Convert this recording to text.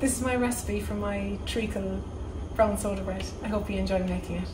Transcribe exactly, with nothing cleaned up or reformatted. This is my recipe for my treacle brown soda bread. I hope you enjoy making it.